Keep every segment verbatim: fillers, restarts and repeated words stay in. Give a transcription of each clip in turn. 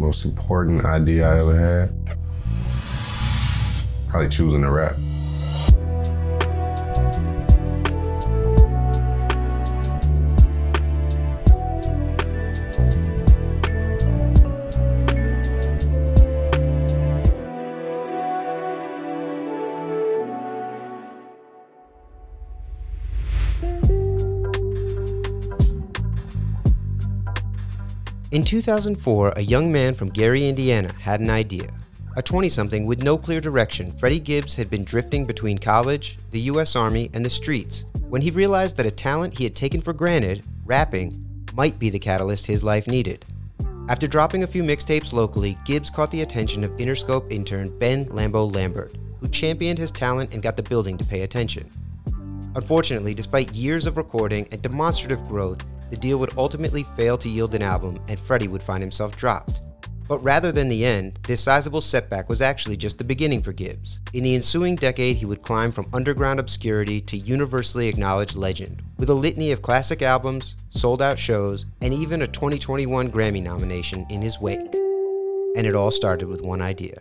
most important idea I ever had, probably choosing to rap. In two thousand four, a young man from Gary, Indiana had an idea. A twenty-something with no clear direction, Freddie Gibbs had been drifting between college, the U S Army, and the streets when he realized that a talent he had taken for granted, rapping, might be the catalyst his life needed. After dropping a few mixtapes locally, Gibbs caught the attention of Interscope intern Ben "Lambo" Lambert, who championed his talent and got the building to pay attention. Unfortunately, despite years of recording and demonstrative growth, the deal would ultimately fail to yield an album and Freddie would find himself dropped. But rather than the end, this sizable setback was actually just the beginning for Gibbs. In the ensuing decade, he would climb from underground obscurity to universally acknowledged legend, with a litany of classic albums, sold-out shows, and even a twenty twenty-one Grammy nomination in his wake. And it all started with one idea.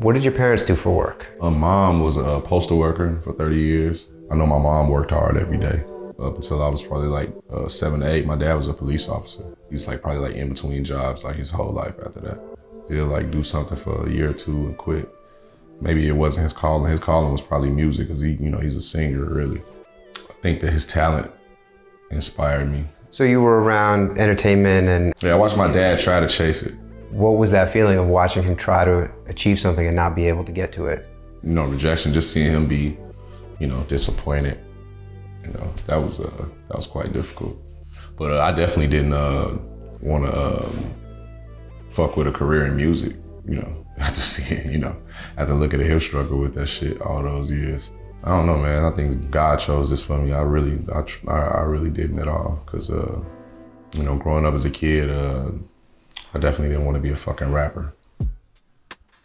What did your parents do for work? My mom was a postal worker for thirty years. I know my mom worked hard every day up until I was probably like uh, seven to eight. My dad was a police officer. He was like probably like in between jobs like his whole life after that. He'll like do something for a year or two and quit. Maybe it wasn't his calling. His calling was probably music because he, you know, he's a singer really. I think that his talent inspired me. So you were around entertainment and— Yeah, I watched my dad try to chase it. What was that feeling of watching him try to achieve something and not be able to get to it? You know, rejection, just seeing him be, you know, disappointed. You know, that was uh, that was quite difficult. But uh, I definitely didn't uh, want to um, fuck with a career in music. You know, after seeing, you know, after looking at him struggle with that shit all those years. I don't know, man. I think God chose this for me. I really, I, tr I really didn't at all. Cause uh, you know, growing up as a kid, uh, I definitely didn't want to be a fucking rapper.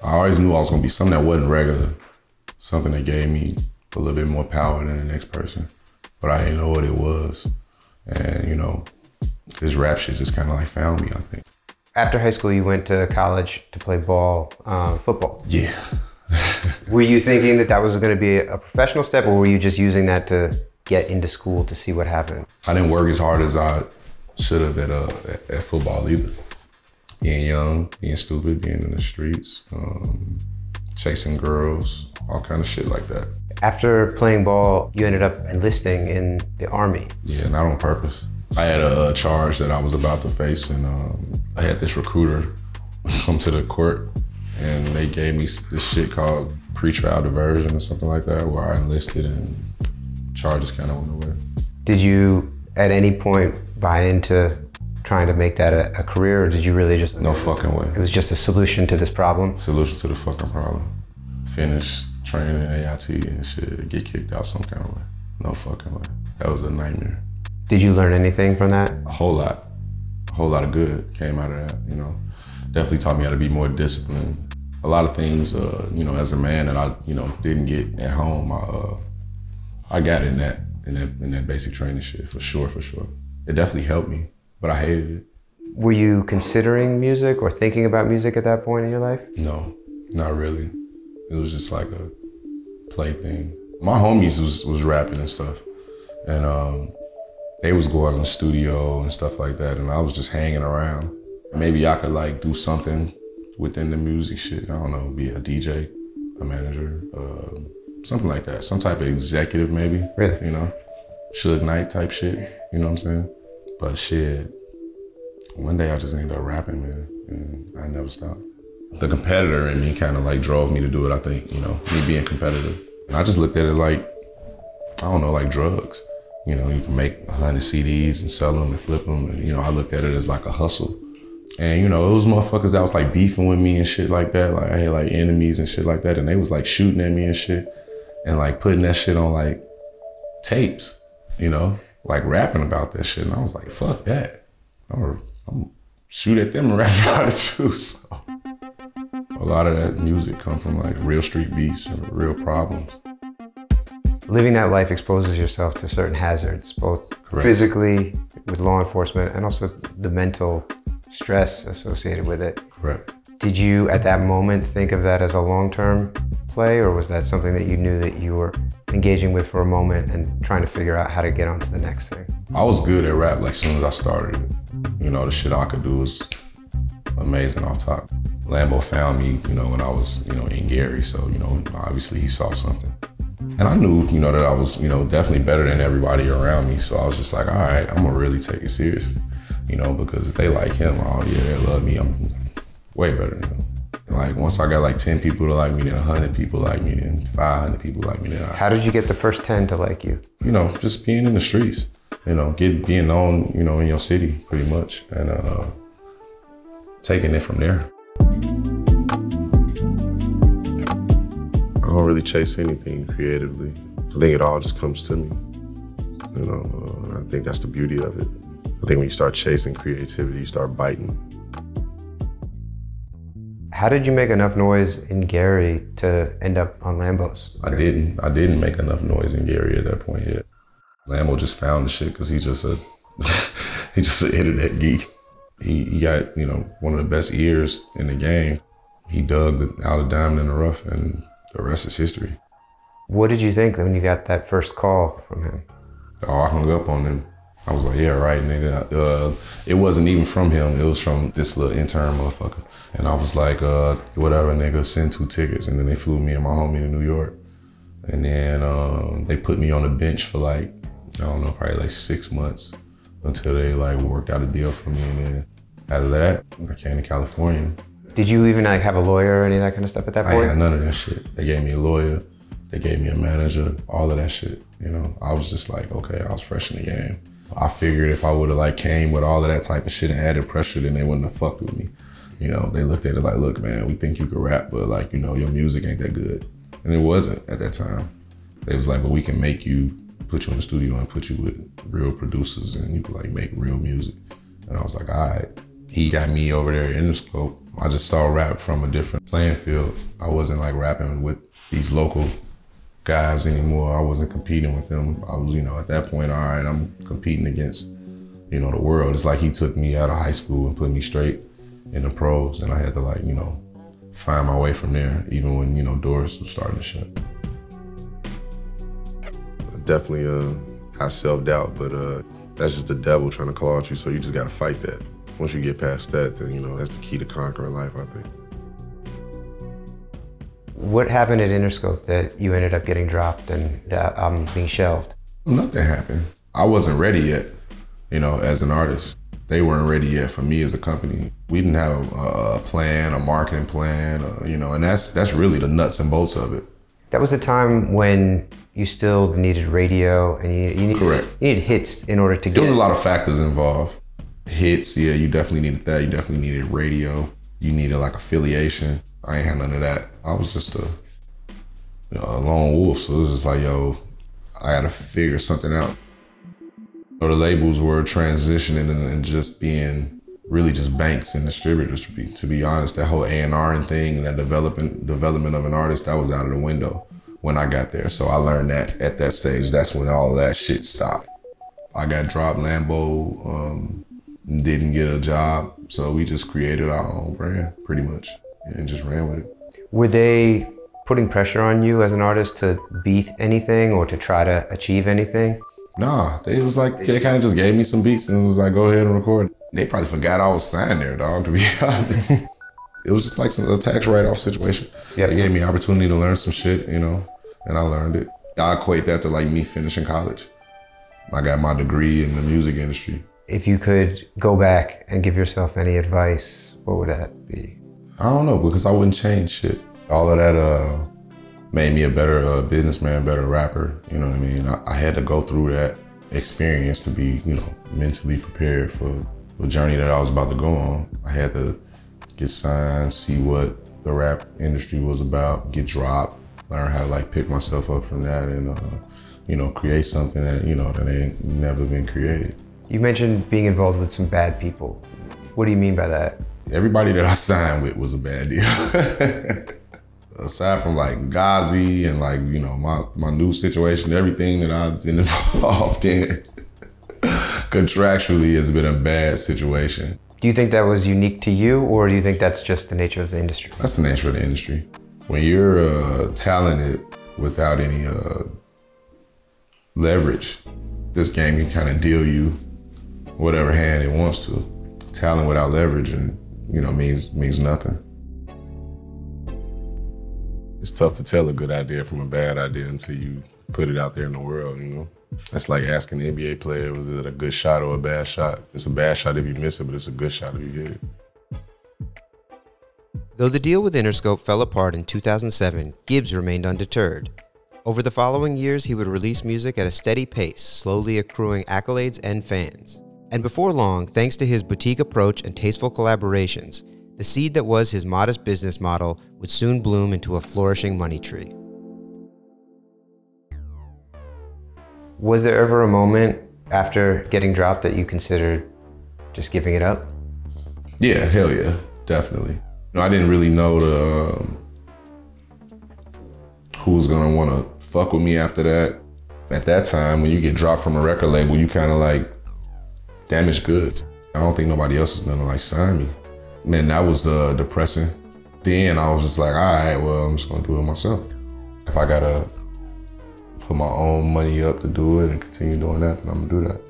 I always knew I was gonna be something that wasn't regular, something that gave me a little bit more power than the next person. But I didn't know what it was. And you know, this rap shit just kind of like found me, I think. After high school, you went to college to play ball, uh, football. Yeah. Were you thinking that that was gonna be a professional step, or were you just using that to get into school to see what happened? I didn't work as hard as I should have at, uh, at, at football either. Being young, being stupid, being in the streets, um, chasing girls, all kind of shit like that. After playing ball, you ended up enlisting in the Army. Yeah, not on purpose. I had a charge that I was about to face, and um, I had this recruiter come to the court, and they gave me this shit called pretrial diversion or something like that, where I enlisted and charges kind of went away. Did you at any point buy into trying to make that a, a career, or did you really just— No fucking way. It was just a solution to this problem? Solution to the fucking problem. Finish training A I T and shit, get kicked out some kind of way. No fucking way. That was a nightmare. Did you learn anything from that? A whole lot. A whole lot of good came out of that, you know. Definitely taught me how to be more disciplined. A lot of things, uh, you know, as a man that I, you know, didn't get at home, I, uh, I got in that, in that, in that basic training shit, for sure, for sure. It definitely helped me, but I hated it. Were you considering music or thinking about music at that point in your life? No, not really. It was just like a play thing. My homies was, was rapping and stuff. And um, they was going in the studio and stuff like that. And I was just hanging around. Maybe I could like do something within the music shit. I don't know, be a D J, a manager, uh, something like that. Some type of executive maybe, really? You know? Suge Knight type shit, you know what I'm saying? But shit, one day I just ended up rapping, man, and I never stopped. The competitor in me kind of like drove me to do it, I think, you know, me being competitive. And I just looked at it like, I don't know, like drugs. You know, you can make a hundred C Ds and sell them and flip them. And, you know, I looked at it as like a hustle. And, you know, it was motherfuckers that was like beefing with me and shit like that. Like I had like enemies and shit like that. And they was like shooting at me and shit and like putting that shit on like tapes, you know, like rapping about that shit. And I was like, fuck that. I'm gonna shoot at them and rap about it too, so. A lot of that music come from like real street beats and real problems. Living that life exposes yourself to certain hazards, both— Correct. Physically, with law enforcement and also the mental stress associated with it. Correct. Did you at that moment think of that as a long-term play, or was that something that you knew that you were engaging with for a moment and trying to figure out how to get on to the next thing? I was good at rap like as soon as I started. You know, the shit I could do was amazing off top. Lambo found me, you know, when I was, you know, in Gary, so, you know, obviously he saw something. And I knew, you know, that I was, you know, definitely better than everybody around me, so I was just like, all right, I'm gonna really take it serious, you know, because if they like him, oh yeah, they love me, I'm way better than them. And like, once I got like ten people to like me, then a hundred people like me, then five hundred people like me, then I... How did you get the first ten to like you? You know, just being in the streets, you know, get, being known, you know, in your city, pretty much, and uh, taking it from there. I don't really chase anything creatively. I think it all just comes to me. You know, uh, I think that's the beauty of it. I think when you start chasing creativity, you start biting. How did you make enough noise in Gary to end up on Lambo's? I didn't. I didn't make enough noise in Gary at that point yet. Lambo just found the shit because he's just a he just an internet geek. He, he got, you know, one of the best ears in the game. He dug out a diamond in the rough, and the rest is history. What did you think when you got that first call from him? Oh, I hung up on him. I was like, yeah, right, nigga. Uh, it wasn't even from him. It was from this little intern motherfucker. And I was like, uh, whatever, nigga, send two tickets. And then they flew me and my homie to New York. And then um, they put me on the bench for like, I don't know, probably like six months until they like worked out a deal for me. And then after that, I came to California. Did you even like have a lawyer or any of that kind of stuff at that point? I had none of that shit. They gave me a lawyer, they gave me a manager, all of that shit. You know, I was just like, okay, I was fresh in the game. I figured if I would've like came with all of that type of shit and added pressure, then they wouldn't have fucked with me. You know, they looked at it like, look, man, we think you can rap, but like, you know, your music ain't that good. And it wasn't at that time. They was like, well, we can make you, put you in the studio and put you with real producers and you could like make real music. And I was like, all right. He got me over there at Interscope. I just saw rap from a different playing field. I wasn't like rapping with these local guys anymore. I wasn't competing with them. I was, you know, at that point, all right, I'm competing against, you know, the world. It's like he took me out of high school and put me straight in the pros, and I had to like, you know, find my way from there, even when, you know, doors were starting to shut. Definitely uh, had self-doubt, but uh, that's just the devil trying to claw at you, so you just gotta fight that. Once you get past that, then, you know, that's the key to conquering life, I think. What happened at Interscope that you ended up getting dropped and the album being shelved? Nothing happened. I wasn't ready yet, you know, as an artist. They weren't ready yet for me as a company. We didn't have a, a plan, a marketing plan, uh, you know, and that's, that's really the nuts and bolts of it. That was the time when you still needed radio and you, you, needed, Correct. you needed hits in order to get... There was a lot of factors involved. Hits, yeah, you definitely needed that. You definitely needed radio. You needed like affiliation. I ain't had none of that. I was just a, you know, a lone wolf, so it was just like, yo, I gotta figure something out. You know, the labels were transitioning and, and just being really just banks and distributors, to be, to be honest. That whole A and R and thing and that development, development of an artist, that was out of the window when I got there. So I learned that at that stage. That's when all that shit stopped. I got dropped, Lambo, um, didn't get a job, so we just created our own brand, pretty much, and just ran with it. Were they putting pressure on you as an artist to beat anything or to try to achieve anything? Nah, they was like, they kind of just gave me some beats and was like, go ahead and record. They probably forgot I was signed there, dog, to be honest. It was just like some, a tax write-off situation. Yep. They gave me opportunity to learn some shit, you know, and I learned it. I equate that to like me finishing college. I got my degree in the music industry. If you could go back and give yourself any advice, what would that be? I don't know, because I wouldn't change shit. All of that uh, made me a better uh, businessman, better rapper, you know what I mean? I, I had to go through that experience to be, you know, mentally prepared for the journey that I was about to go on. I had to get signed, see what the rap industry was about, get dropped, learn how to like pick myself up from that and, uh, you know, create something that, you know, that ain't never been created. You mentioned being involved with some bad people. What do you mean by that? Everybody that I signed with was a bad deal. Aside from like Ghazi and like, you know, my, my new situation, everything that I've been involved in contractually has been a bad situation. Do you think that was unique to you, or do you think that's just the nature of the industry? That's the nature of the industry. When you're uh, talented without any uh, leverage, this game can kind of deal you whatever hand it wants to. Talent without leverage, and you know, means means nothing. It's tough to tell a good idea from a bad idea until you put it out there in the world, you know? That's like asking an N B A player, was it a good shot or a bad shot? It's a bad shot if you miss it, but it's a good shot if you hit it. Though the deal with Interscope fell apart in two thousand seven, Gibbs remained undeterred. Over the following years, he would release music at a steady pace, slowly accruing accolades and fans. And before long, thanks to his boutique approach and tasteful collaborations, the seed that was his modest business model would soon bloom into a flourishing money tree. Was there ever a moment after getting dropped that you considered just giving it up? Yeah, hell yeah, definitely. You know, I didn't really know the, um, who was gonna wanna fuck with me after that. At that time, when you get dropped from a record label, you kinda like damaged goods. I don't think nobody else is gonna like sign me. Man, that was uh, depressing. Then I was just like, all right, well, I'm just gonna do it myself. If I gotta put my own money up to do it and continue doing that, then I'm gonna do that.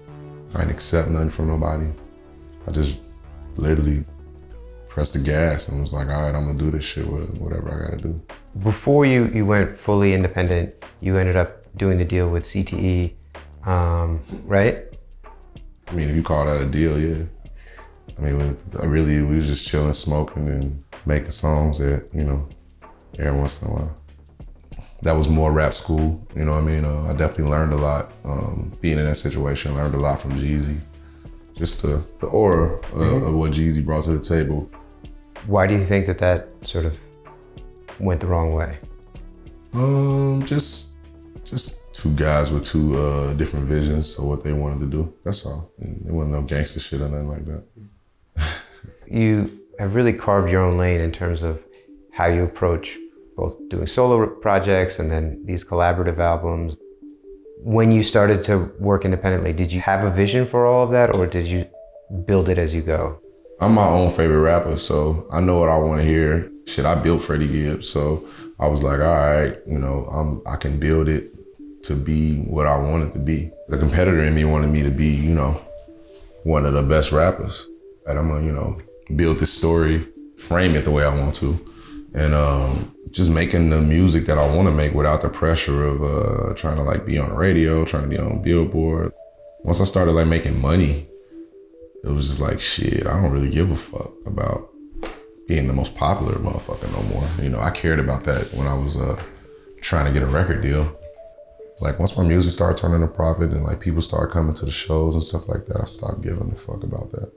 I didn't accept nothing from nobody. I just literally pressed the gas and was like, all right, I'm gonna do this shit with whatever I gotta do. Before you, you went fully independent, you ended up doing the deal with C T E, um, right? I mean, if you call that a deal, yeah. I mean, I really, we was just chilling, smoking, and making songs that, you know, every once in a while. That was more rap school, you know what I mean? Uh, I definitely learned a lot. Um, being in that situation, learned a lot from Jeezy. Just the, the aura uh, mm-hmm. of what Jeezy brought to the table. Why do you think that that sort of went the wrong way? Um, just, just. Two guys with two uh, different visions of what they wanted to do. That's all. And there wasn't no gangster shit or nothing like that. You have really carved your own lane in terms of how you approach both doing solo projects and then these collaborative albums. When you started to work independently, did you have a vision for all of that, or did you build it as you go? I'm my own favorite rapper, so I know what I want to hear. Shit, I built Freddie Gibbs, so I was like, all right, you know, I'm, I can build it to be what I wanted to be. The competitor in me wanted me to be, you know, one of the best rappers. And I'm gonna, you know, build this story, frame it the way I want to, and um, just making the music that I wanna make without the pressure of uh, trying to like be on the radio, trying to be on Billboard. Once I started like making money, it was just like, shit, I don't really give a fuck about being the most popular motherfucker no more. You know, I cared about that when I was uh, trying to get a record deal. Like, once my music started turning a profit and like people started coming to the shows and stuff like that, I stopped giving a fuck about that.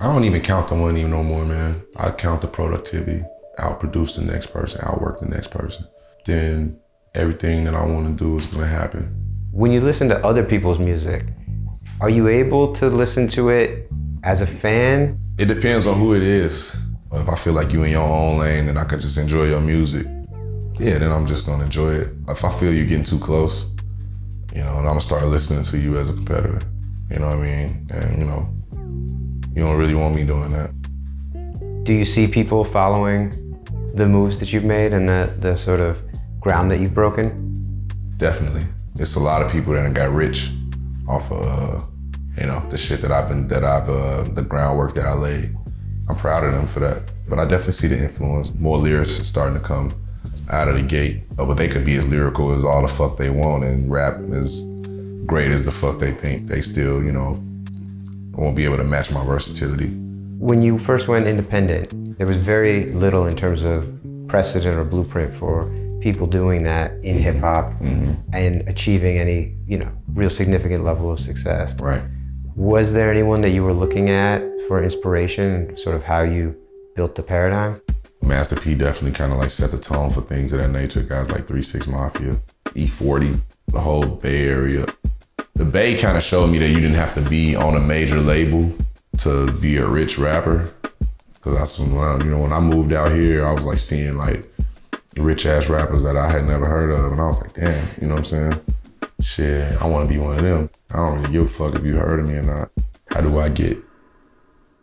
I don't even count the money no more, man. I count the productivity. Outproduce the next person, outwork the next person. Then everything that I want to do is gonna happen. When you listen to other people's music, are you able to listen to it as a fan? It depends on who it is. If I feel like you in your own lane and I could just enjoy your music, yeah, then I'm just gonna enjoy it. If I feel you're getting too close, you know, and I'm gonna start listening to you as a competitor. You know what I mean? And you know, you don't really want me doing that. Do you see people following the moves that you've made and the, the sort of ground that you've broken? Definitely. It's a lot of people that got rich off of, uh, you know, the shit that I've been, that I've, uh, the groundwork that I laid. I'm proud of them for that. But I definitely see the influence. More lyrics are starting to come out of the gate, but they could be as lyrical as all the fuck they want and rap as great as the fuck they think. They still, you know, won't be able to match my versatility. When you first went independent, there was very little in terms of precedent or blueprint for people doing that in hip hop mm-hmm. and achieving any, you know, real significant level of success. Right. Was there anyone that you were looking at for inspiration, sort of how you built the paradigm? Master P definitely kind of like set the tone for things of that nature. Guys like three six Mafia, E forty, the whole Bay Area. The Bay kind of showed me that you didn't have to be on a major label to be a rich rapper. Cause that's when I, you know, when I moved out here, I was like seeing like rich ass rappers that I had never heard of. And I was like, damn, you know what I'm saying? shit, I want to be one of them. I don't really give a fuck if you heard of me or not. How do I get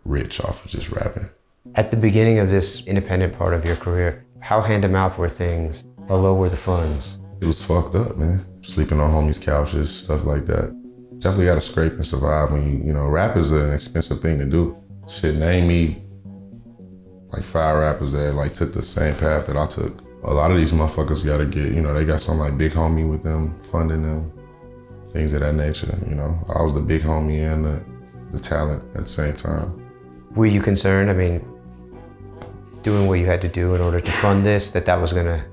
rich off of just rapping? At the beginning of this independent part of your career, how hand-to-mouth were things? How low were the funds? It was fucked up, man. Sleeping on homies' couches, stuff like that. Definitely gotta scrape and survive when you, you know, rap is an expensive thing to do. Shit, name me like five rappers that like took the same path that I took. A lot of these motherfuckers gotta get, you know, they got something like Big Homie with them, funding them, things of that nature, you know? I was the big homie and the, the talent at the same time. Were you concerned, I mean, doing what you had to do in order to fund this, that that was gonna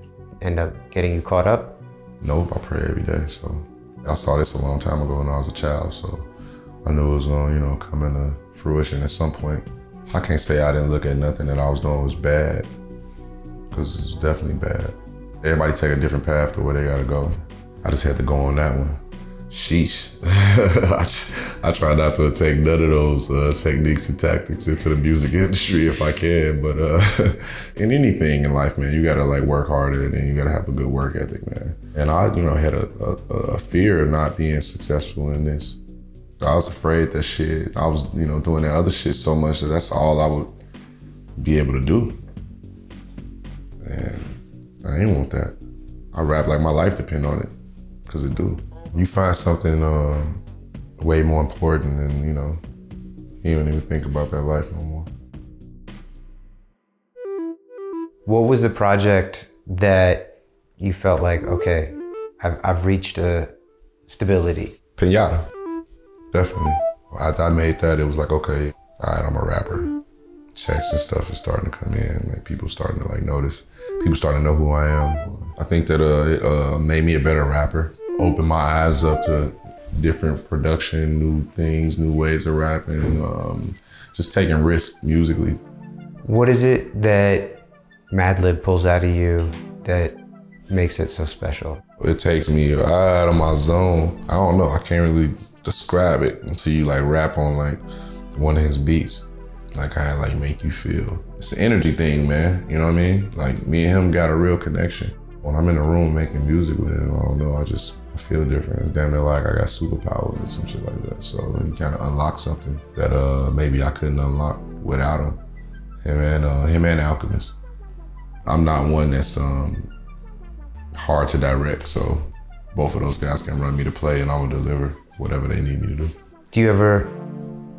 end up getting you caught up? Nope, I pray every day, so. I saw this a long time ago when I was a child, so I knew it was gonna, you know, come into fruition at some point. I can't say I didn't look at nothing that I was doing was bad, because it's definitely bad. Everybody take a different path to where they gotta go. I just had to go on that one. Sheesh. I, I try not to take none of those uh, techniques and tactics into the music industry if I can, but uh, in anything in life, man, you gotta like work harder and you gotta have a good work ethic, man. And I, you know, had a, a, a fear of not being successful in this. I was afraid that shit, I was, you know, doing that other shit so much that that's all I would be able to do. And I ain't want that. I rap like my life depend on it, because it do. You find something um, way more important and, you know, you don't even think about that life no more. What was the project that you felt like, okay, I've, I've reached a stability? Piñata, definitely. I, I made that, it was like, okay, all right, I'm a rapper. Checks and stuff is starting to come in, like people starting to like notice. People starting to know who I am. I think that uh, it uh, made me a better rapper. Opened my eyes up to different production, new things, new ways of rapping, um, just taking risks musically. What is it that Madlib pulls out of you that makes it so special? It takes me out of my zone. I don't know, I can't really describe it until you like rap on like one of his beats. Like I like make you feel. It's an energy thing, man, you know what I mean? Like me and him got a real connection. When I'm in the room making music with him, I don't know, I just feel different. It's damn near like I got superpowers or some shit like that. So he kind of unlocked something that uh, maybe I couldn't unlock without him. Him and, uh, him and Alchemist. I'm not one that's um, hard to direct, so both of those guys can run me to play and I will deliver whatever they need me to do. Do you ever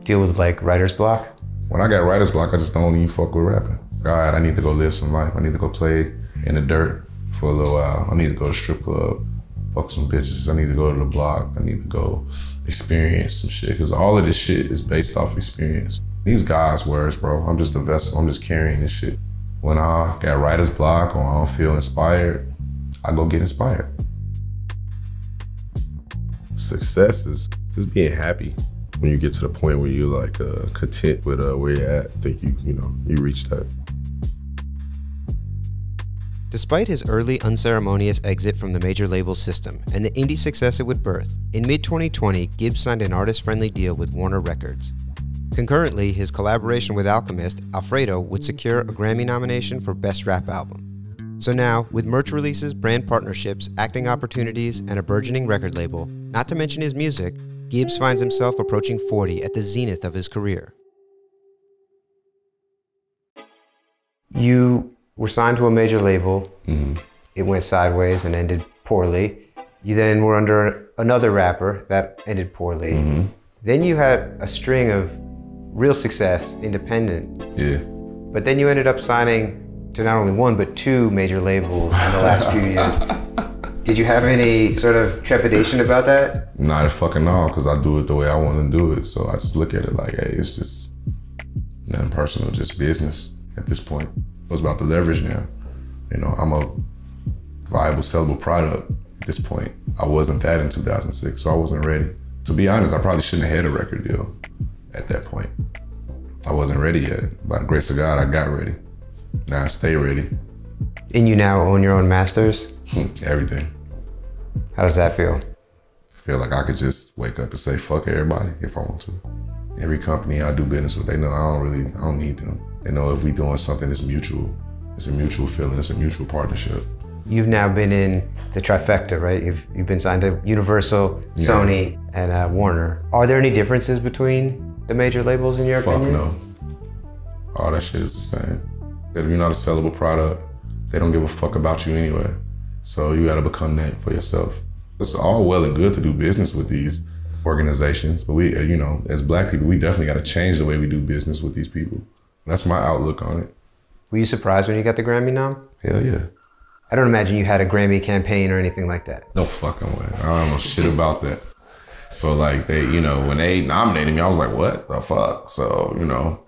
deal with like writer's block? When I got writer's block, I just don't even fuck with rapping. God, I need to go live some life. I need to go play in the dirt for a little while. I need to go to strip club, fuck some bitches. I need to go to the block. I need to go experience some shit, because all of this shit is based off experience. These guys' words, bro, I'm just the vessel. I'm just carrying this shit. When I got writer's block or I don't feel inspired, I go get inspired. Success is just being happy. When you get to the point where you're like uh, content with uh, where you're at, I think you, you know, you reach that. Despite his early unceremonious exit from the major label system and the indie success it would birth, in mid twenty twenty, Gibbs signed an artist-friendly deal with Warner Records. Concurrently, his collaboration with Alchemist, Alfredo, would secure a Grammy nomination for Best Rap Album. So now, with merch releases, brand partnerships, acting opportunities, and a burgeoning record label, not to mention his music, Gibbs finds himself approaching forty at the zenith of his career. You were signed to a major label. Mm-hmm. It went sideways and ended poorly. You then were under another rapper that ended poorly. Mm-hmm. Then you had a string of real success, independent. Yeah. But then you ended up signing to not only one, but two major labels in the last few years. Did you have any sort of trepidation about that? Not a fucking all, because I do it the way I want to do it. So I just look at it like, hey, it's just nothing personal, just business at this point. It was about the leverage now. You know, I'm a viable, sellable product at this point. I wasn't that in two thousand six, so I wasn't ready. To be honest, I probably shouldn't have had a record deal at that point. I wasn't ready yet. By the grace of God, I got ready. Now I stay ready. And you now own your own masters? Everything. How does that feel? I feel like I could just wake up and say, fuck everybody, if I want to. Every company I do business with, they know I don't really, I don't need them. You know, if we doing something, it's mutual. It's a mutual feeling, it's a mutual partnership. You've now been in the trifecta, right? You've, you've been signed to Universal, yeah. Sony, and uh, Warner. Are there any differences between the major labels in your Fuck opinion? Fuck no. All that shit is the same. If you're not a sellable product, they don't give a fuck about you anyway. So you gotta become that for yourself. It's all well and good to do business with these organizations, but we, you know, as Black people, we definitely gotta change the way we do business with these people. That's my outlook on it. Were you surprised when you got the Grammy nom? Hell yeah. I don't imagine you had a Grammy campaign or anything like that. No fucking way. I don't know shit about that. So like they, you know, when they nominated me, I was like, what the fuck? So, you know,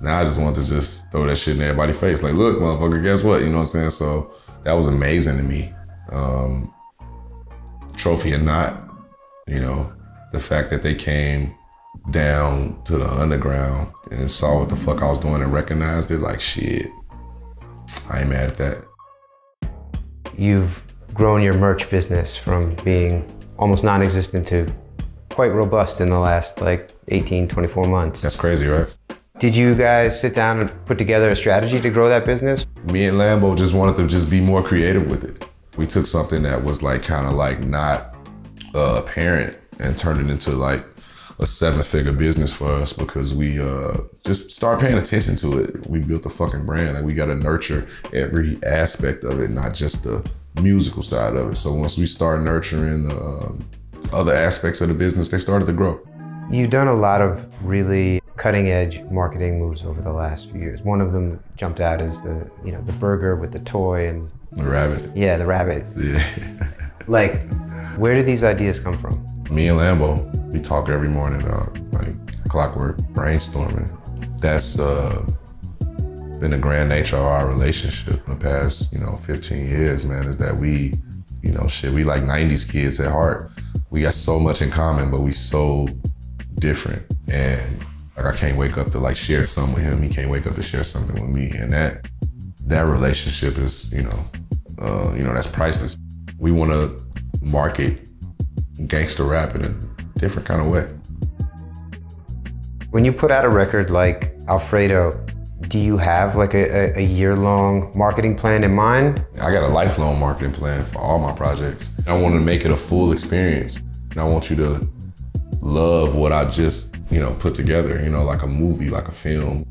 now I just want to just throw that shit in everybody's face. Like, look, motherfucker, guess what? You know what I'm saying? So that was amazing to me. Um, trophy or not, you know, the fact that they came down to the underground and saw what the fuck I was doing and recognized it, like shit, I ain't mad at that. You've grown your merch business from being almost non-existent to quite robust in the last like eighteen, twenty-four months. That's crazy, right? Did you guys sit down and put together a strategy to grow that business? Me and Lambo just wanted to just be more creative with it. We took something that was like kind of like not uh, apparent and turned it into like a seven-figure business for us because we uh, just start paying attention to it. We built a fucking brand, like we gotta nurture every aspect of it, not just the musical side of it. So once we start nurturing the um, other aspects of the business, they started to grow. You've done a lot of really cutting-edge marketing moves over the last few years. One of them that jumped out is the, you know, the burger with the toy and the rabbit. Yeah, the rabbit. Yeah. Like, where do these ideas come from? Me and Lambo. We talk every morning, dog, like clockwork, brainstorming. That's uh, been the grand nature of our relationship in the past, you know, fifteen years, man, is that we, you know, shit, we like nineties kids at heart. We got so much in common, but we so different. And like, I can't wake up to like share something with him. He can't wake up to share something with me. And that that relationship is, you know, uh, you know, that's priceless. We want to market gangster rap in a different kind of way. When you put out a record like Alfredo, do you have like a, a year-long marketing plan in mind? I got a lifelong marketing plan for all my projects. I want to make it a full experience. And I want you to love what I just, you know, put together, you know, like a movie, like a film.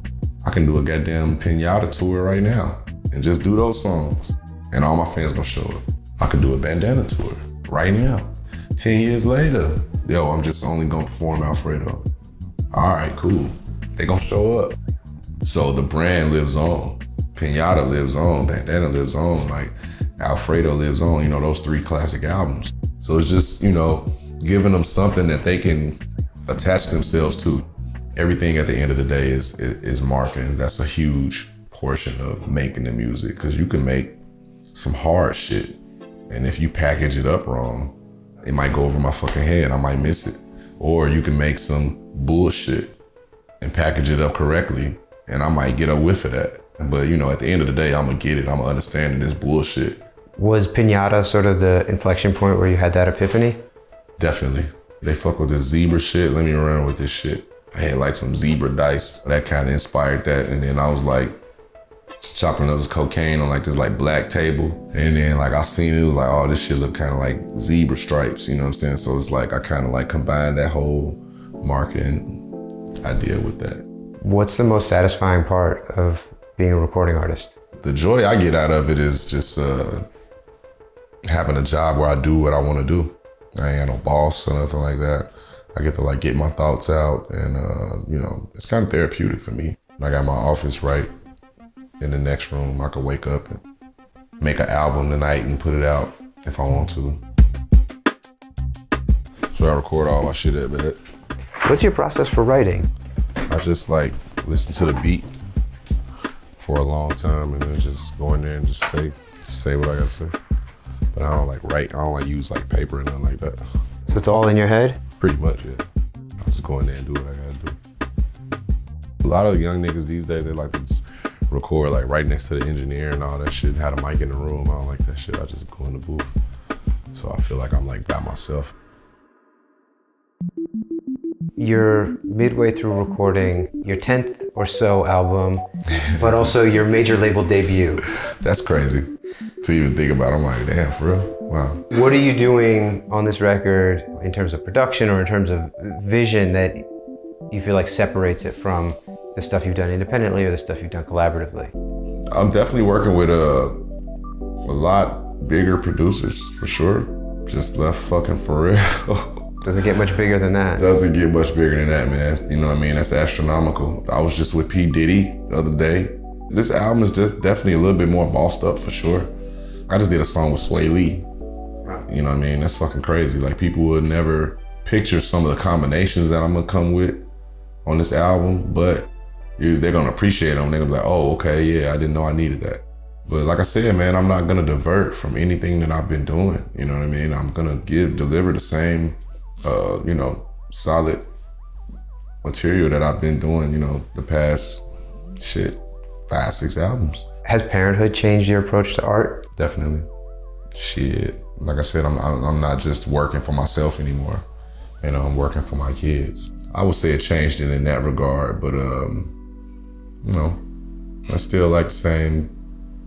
I can do a goddamn Piñata tour right now and just do those songs. And all my fans gonna show up. I could do a Bandana tour right now. ten years later, yo, I'm just only gonna perform Alfredo. All right, cool. They gonna show up. So the brand lives on. Piñata lives on, Bandana lives on, like Alfredo lives on, you know, those three classic albums. So it's just, you know, giving them something that they can attach themselves to. Everything at the end of the day is, is marketing. That's a huge portion of making the music, because you can make some hard shit. And if you package it up wrong, it might go over my fucking head, I might miss it. Or you can make some bullshit and package it up correctly, and I might get a whiff of that. But you know, at the end of the day, I'm gonna get it, I'm gonna understand this bullshit. Was Piñata sort of the inflection point where you had that epiphany? Definitely. They fuck with this zebra shit, let me run with this shit. I had like some zebra dice, that kind of inspired that, and then I was like, chopping up this cocaine on like this like black table. And then like I seen it, it was like, oh, this shit look kind of like zebra stripes, you know what I'm saying? So it's like, I kind of like combined that whole marketing idea with that. What's the most satisfying part of being a recording artist? The joy I get out of it is just uh, having a job where I do what I want to do. I ain't got no boss or nothing like that. I get to like get my thoughts out and uh, you know, it's kind of therapeutic for me. I got my office right in the next room. I could wake up and make an album tonight and put it out if I want to. So I record all my shit at bed. What's your process for writing? I just like listen to the beat for a long time and then just go in there and just say, just say what I gotta say. But I don't like write, I don't like use like paper and nothing like that. So it's all in your head? Pretty much, yeah. I just go in there and do what I gotta do. A lot of young niggas these days, they like to just record like right next to the engineer and all that shit, had a mic in the room, I don't like that shit, I just go in the booth. So I feel like I'm like by myself. You're midway through recording your tenth or so album, but also your major label debut. That's crazy. to even think about. I'm like, damn, for real? Wow. What are you doing on this record in terms of production or in terms of vision that you feel like separates it from the stuff you've done independently or the stuff you've done collaboratively? I'm definitely working with a, a lot bigger producers, for sure. Just left fucking for real. Doesn't get much bigger than that. Doesn't get much bigger than that, man. You know what I mean? That's astronomical. I was just with P. Diddy the other day. This album is just definitely a little bit more bossed up, for sure. I just did a song with Sway Lee. You know what I mean? That's fucking crazy. Like, people would never picture some of the combinations that I'm gonna come with on this album, but they're gonna appreciate them. They're gonna be like, oh, okay, yeah, I didn't know I needed that. But like I said, man, I'm not gonna divert from anything that I've been doing. You know what I mean? I'm gonna give, deliver the same Uh, you know, solid material that I've been doing, you know, the past, shit, five, six albums. Has parenthood changed your approach to art? Definitely. Shit. Like I said, I'm, I'm not just working for myself anymore. You know, I'm working for my kids. I would say it changed it in that regard, but, um, you know, I still like the same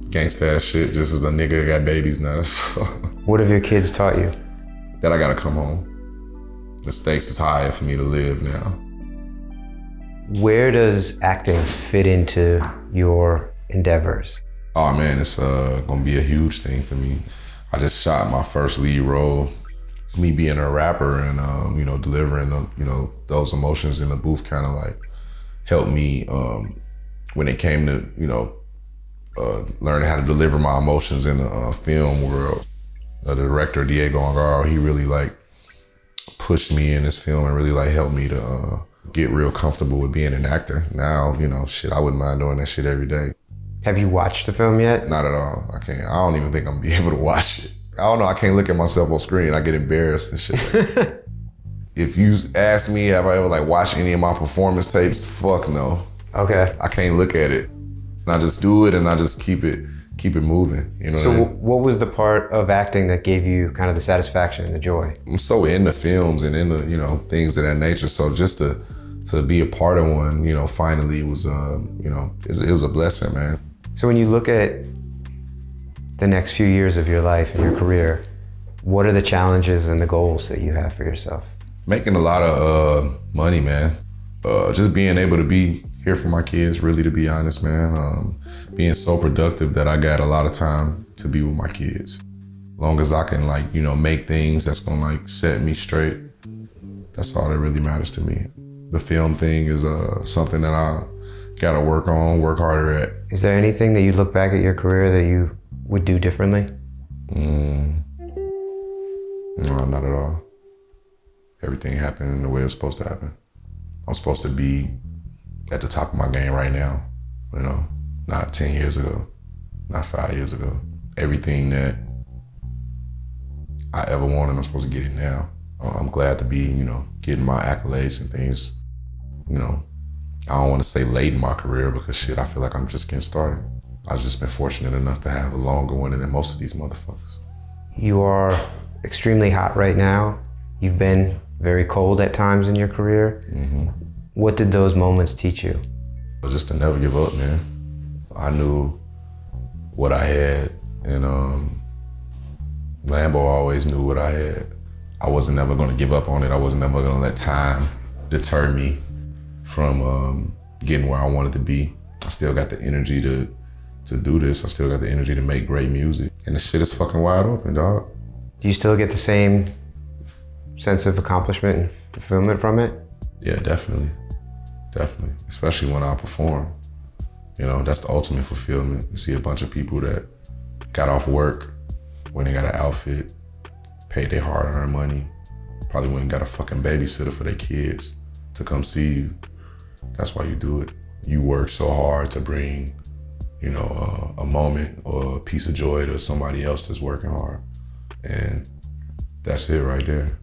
gangsta shit, just as a nigga that got babies now. So. What have your kids taught you? That I gotta come home. The stakes is higher for me to live now. Where does acting fit into your endeavors? Oh man, it's uh, gonna be a huge thing for me. I just shot my first lead role, me being a rapper and um, you know, delivering the, you know, those emotions in the booth kind of like helped me um, when it came to, you know, uh, learning how to deliver my emotions in the uh, film world. The director, Diego Angaro, he really like pushed me in this film and really like helped me to uh, get real comfortable with being an actor. Now, you know, shit, I wouldn't mind doing that shit every day. Have you watched the film yet? Not at all. I can't. I don't even think I'm gonna be able to watch it. I don't know. I can't look at myself on screen. I get embarrassed and shit. If you ask me, have I ever like watched any of my performance tapes? Fuck no. Okay. I can't look at it. And I just do it and I just keep it, keep it moving, you know. So what I mean? What was the part of acting that gave you kind of the satisfaction and the joy? I'm so into films and into, you know, things of that nature. So just to to be a part of one, you know, finally was, um, you know, it, it was a blessing, man. So when you look at the next few years of your life and your career, what are the challenges and the goals that you have for yourself? Making a lot of uh, money, man. Uh, just being able to be here for my kids, really, to be honest, man. Um, being so productive that I got a lot of time to be with my kids. As long as I can, like, you know, make things that's gonna like set me straight, that's all that really matters to me. The film thing is uh, something that I gotta work on, work harder at. Is there anything that you look back at your career that you would do differently? Mm. No, not at all. Everything happened the way it was supposed to happen. I'm supposed to be at the top of my game right now, you know, not ten years ago, not five years ago. Everything that I ever wanted, I'm supposed to get it now. I'm glad to be, you know, getting my accolades and things, you know. I don't want to say late in my career because shit, I feel like I'm just getting started. I've just been fortunate enough to have a longer one than most of these motherfuckers. You are extremely hot right now. You've been very cold at times in your career. Mm-hmm. What did those moments teach you? Just to never give up, man. I knew what I had, and um, Lambo always knew what I had. I wasn't ever gonna give up on it. I wasn't ever gonna let time deter me from um, getting where I wanted to be. I still got the energy to, to do this. I still got the energy to make great music. And the shit is fucking wide open, dog. Do you still get the same sense of accomplishment and fulfillment from it? Yeah, definitely. Definitely, especially when I perform. You know, that's the ultimate fulfillment. You see a bunch of people that got off work when they got an outfit, paid their hard-earned money, probably went and got a fucking babysitter for their kids to come see you. That's why you do it. You work so hard to bring, you know, a, a moment or a piece of joy to somebody else that's working hard. And that's it right there.